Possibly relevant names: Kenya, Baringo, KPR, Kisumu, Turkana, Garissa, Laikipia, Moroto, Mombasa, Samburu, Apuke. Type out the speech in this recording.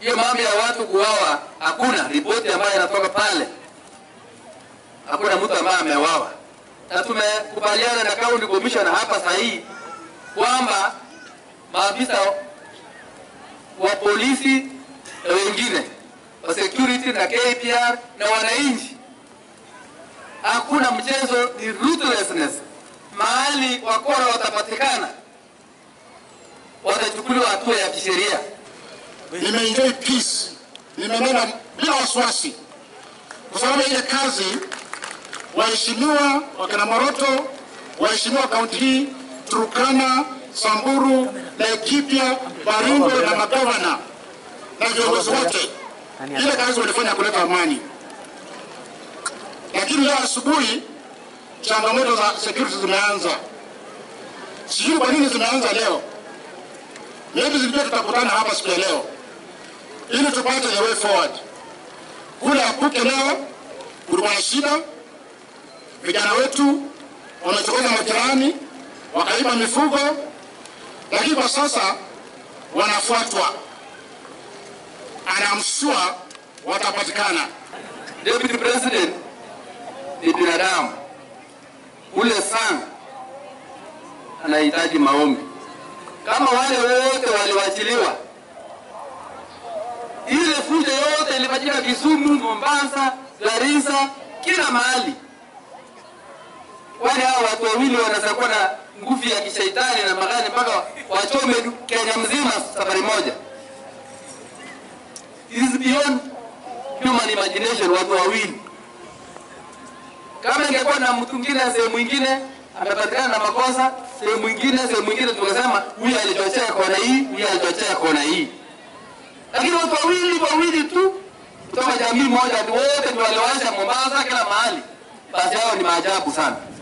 Hiyo mambo ya watu kuuawa, hakuna ripoti ambayo inatoka pale. Hakuna mtu ambaye ameuawa. Na tumekubaliana na county commissioner hapa sahihi kwamba maafisa wa polisi na wengine wa security na KPR na wananchi, hakuna mchezo, ni ruthlessness. Mahali wakora watapatikana, watachukuliwa hatua ya kisheria. Nimeenjoy peace, nimenena bila wasiwasi, kwa sababu ile kazi waheshimiwa wakina Moroto, waheshimiwa kaunti hii, Turkana, Samburu, Laikipia, Baringo na magavana na viongozi wote, ile kazi walifanya kuleta amani. Lakini leo asubuhi changamoto za security zimeanza. Sijui kwa nini zimeanza leo. Maybe zilikuwa tutakutana hapa siku ya leo ili tupate the way forward. Kule apuke leo kulikuwa na shida. Vijana wetu wamechokoza majirani, wakaiba mifugo, lakini kwa sasa wanafuatwa. I'm sure watapatikana. Deputy President ni binadamu. Ule sana anahitaji maombi kama wale wote waliwachiliwa. Ile fujo yote ilifanyika Kisumu, Mombasa, Garissa, kila mahali. Wale hao watu wawili wanasakuwa na nguvu ya kishetani na magari mpaka wachome Kenya mzima safari moja. It is beyond human imagination, watu wawili. Kama ingekuwa na mtu mwingine sehemu mwingine amepatikana na makosa sehemu mwingine tukasema huyu alichochea kona hii, huyu alichochea kona hii. Lakini watu wawili tu kutoka jamii moja wote waliwacha Mombasa kila mahali. Basi hao ni maajabu sana.